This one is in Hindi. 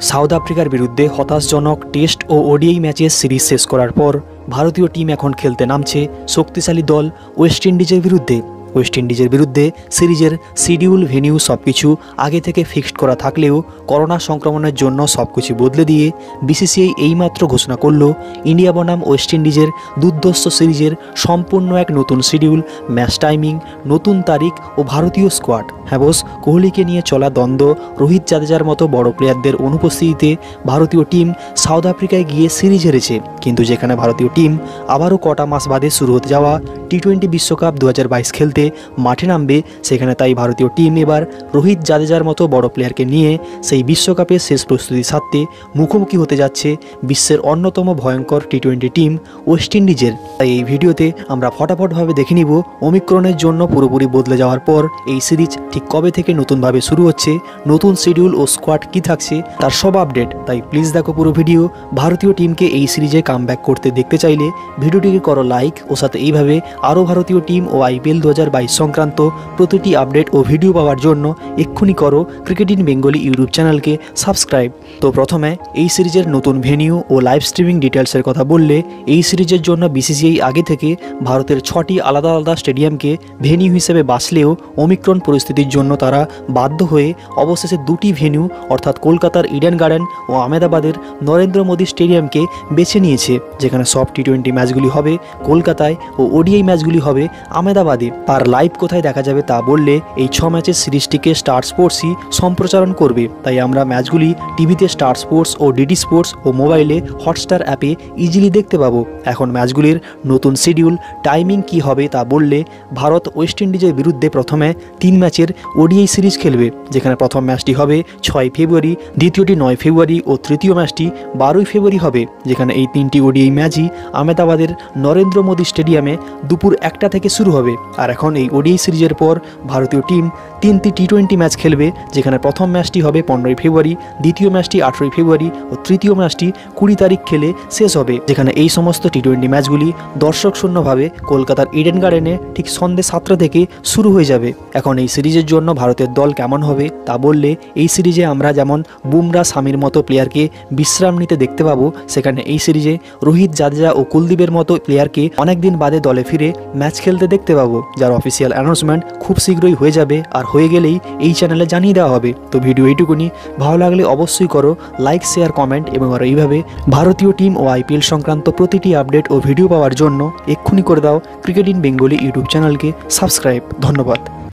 साउथ आफ्रिकार बिरुद्धे हताशजनक टेस्ट और ओडिआई मैचेर सीरीज शेष करार पर भारतीय टीम एखन खेलते नामछे शक्तिशाली दल वेस्ट इंडिजेर बिरुद्धे। वेस्ट इंडिजेर बिरुद्धे सीरीजेर शिड्यूल भेन्यू सबकिछु आगे थेके फिक्सड करा थाकलेও करोना संक्रमणेर जोन्नो सबकिछु बदले दिए बीसीसीआई एइमात्र घोषणा करलो इंडिया बनाम वेस्ट इंडिजेर दुर्धर्ष सीरीजेर सम्पूर्ण एक नतून शिड्यूल, मैच टाइमिंग, नतून तारीख और भारतीय स्कोयाड। हाँ बस, कोहलीके निये चला द्वंद्व, रोहित जादेजार मतो बड़ो प्लेयारदेर अनुपस्थितिते भारतीय टीम साउथ आफ्रिकाय गिये सीरीज हेरेछे, किन्तु जेखाने भारतीय टीम आबारो कटा मास बादे शुरू होते जावा टी20 विश्वकप 2022 खेलते माठे नामबे, सेखाने ताई भारतीय टीम एबार रोहित जादेजार मतो बड़ो प्लेयारके निये सेई विश्वकपे शेष प्रस्तुति साधते मुखोमुखी होते जाच्छे विश्वेर अन्यतम भयंकर टी20 टीम वेस्ट इंडिजेर। ताई एई भिडियोते आमरा फटाफटभावे देखे निब ओमिक्रनेर जोन्नो पुरोपुरि बदले जावार पर एई सिरिज ठीक कबे थेके नतुनभावे शुरू होच्छे, नतुन शिड्यूल और स्कोयाड कि थाकछे तार सब आपडेट। ताई प्लिज देखो पुरो भिडियो। भारतीय टीमके एई सिरिजे कामब्याक करते देखते चाइले भिडियोटिके करो लाइक और साथे एइभावे आरो भारतीय टीम और आईपीएल 2022 संक्रांत प्रतिटी आपडेट और भिडियो पावार जोन्नो एक्षुनि करो क्रिकेट इन बेंगली यूट्यूब चैनलके सबस्क्राइब। तो प्रथमे एई सिरिजेर नतून भेन्यू और लाइव स्ट्रीमिंग डिटेल्सर कथा बोलले एई सिरिजेर जोन्नो बीसीसीआई आगे थेके भारतेर 6टी आलादा आलादा स्टेडियामके भेन्यू हिसेबे बाछलेও ओमिक्रन परिस्थितिर जोन्नो तारा बाध्य हये अवशेषे दुटी भेन्यू अर्थात कलकातार इडेन गार्डन और आहमेदाबादेर नरेंद्र मोदी स्टेडियमके बेছে নিয়েছে, যেখানে সব টি20 ম্যাচগুলি হবে কলকাতায় ও ওডিআই ম্যাচগুলি হবে आहमेदाबादे। আর লাইভ কোথায় দেখা যাবে তা বললে এই 6 ম্যাচের সিরিজটিকে স্টার স্পোর্টসই সম্প্রচারণ করবে, তাই আমরা ম্যাচগুলি টিভিতে স্টার স্পোর্টস ও ডিডি স্পোর্টস ও মোবাইলে হটস্টার অ্যাপে ইজিলি দেখতে পাবো। এখন ম্যাচগুলির নতুন শিডিউল, টাইমিং কি হবে তা বললে ভারত ওয়েস্ট ইন্ডিজের বিরুদ্ধে প্রথমে 3 ম্যাচের ওডিআই সিরিজ খেলবে, যেখানে প্রথম ম্যাচটি হবে 6 ফেব্রুয়ারি, দ্বিতীয়টি 9 ফেব্রুয়ারি ও তৃতীয় ম্যাচটি 12 ফেব্রুয়ারি হবে, যেখানে এই 3টি ওডিআই ম্যাচই আহমেদাবাদের নরেন্দ্র মোদি স্টেডিয়ামে দুপুর 1টা থেকে শুরু হবে। আর এখন এই ওডিআই সিরিজের পর ভারতীয় টিম 3টি টি20 ম্যাচ খেলবে, যেখানে প্রথম ম্যাচটি হবে 15 ফেব্রুয়ারি, দ্বিতীয় ম্যাচটি 18 ফেব্রুয়ারি ও তৃতীয় ম্যাচটি 20 তারিখ খেলে শেষ হবে, যেখানে এই সমস্ত টি20 ম্যাচগুলি দর্শকশূন্যভাবে কলকাতার ইডেন গার্ডেনে ঠিক সন্ধ্যে 7টা থেকে শুরু হয়ে যাবে। এখন এই সিরিজের জন্য ভারতের দল কেমন হবে তা বললে এই সিরিজে আমরা যেমন বুমরা, শামির মতো প্লেয়ারকে বিশ্রাম নিতে দেখতে পাবো, সেখানে এই সিরিজে রোহিত, জাদেজা ও কুলদীপের মতো প্লেয়ারকে অনেকদিন বাদে দলে ফিরে ম্যাচ খেলতে দেখতে পাবো, যার অফিসিয়াল অ্যানাউন্সমেন্ট খুব শীঘ্রই হয়ে যাবে আর হয়ে গেলেই এই চ্যানেলে জানিয়ে দেওয়া হবে। তো ভিডিও এইটুকুনি, ভালো লাগলে অবশ্যই করো লাইক, শেয়ার, কমেন্ট এবং আর এইভাবে ভারতীয় টিম ও আইপিএল সংক্রান্ত প্রতিটি আপডেট ও ভিডিও পাওয়ার জন্য এক্ষুনি করে দাও ক্রিকেট ইন বেঙ্গলি ইউটিউব চ্যানেলকে সাবস্ক্রাইব। ধন্যবাদ।